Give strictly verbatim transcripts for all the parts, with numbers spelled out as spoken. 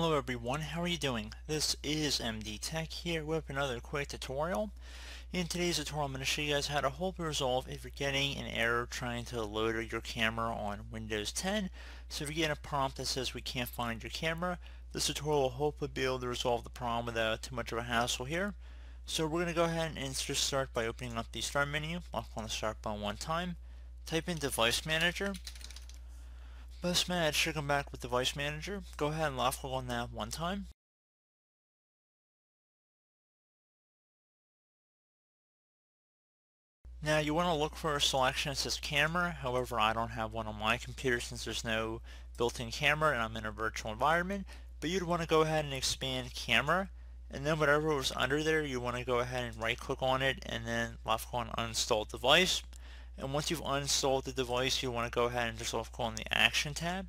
Hello everyone, how are you doing? This is M D Tech here with another quick tutorial. In today's tutorial I'm going to show you guys how to help resolve if you're getting an error trying to load your camera on Windows ten. So if you get a prompt that says we can't find your camera, this tutorial will hopefully be able to resolve the problem without too much of a hassle here. So we're going to go ahead and just start by opening up the Start menu. I'll click on the Start button one time. Type in Device Manager. Best match should come back with Device Manager. Go ahead and left click on that one time. Now you want to look for a selection that says camera. However, I don't have one on my computer since there's no built-in camera and I'm in a virtual environment. But you'd want to go ahead and expand camera, and then whatever was under there you want to go ahead and right click on it and then left click on Uninstall Device. And once you've uninstalled the device, you want to go ahead and just left click on the Action tab,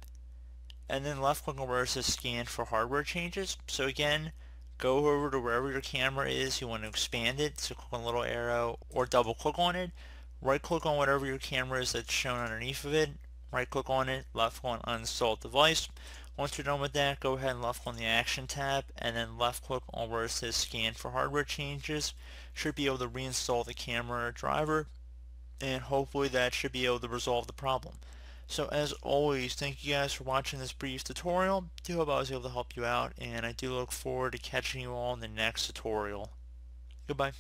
and then left click on where it says Scan for Hardware Changes. So again, go over to wherever your camera is. You want to expand it, so click on the little arrow or double click on it. Right click on whatever your camera is that's shown underneath of it. Right click on it, left click on Uninstall Device. Once you're done with that, go ahead and left click on the Action tab, and then left click on where it says Scan for Hardware Changes. Should be able to reinstall the camera driver, and hopefully that should be able to resolve the problem. So as always, thank you guys for watching this brief tutorial. I do hope I was able to help you out, and I do look forward to catching you all in the next tutorial. Goodbye.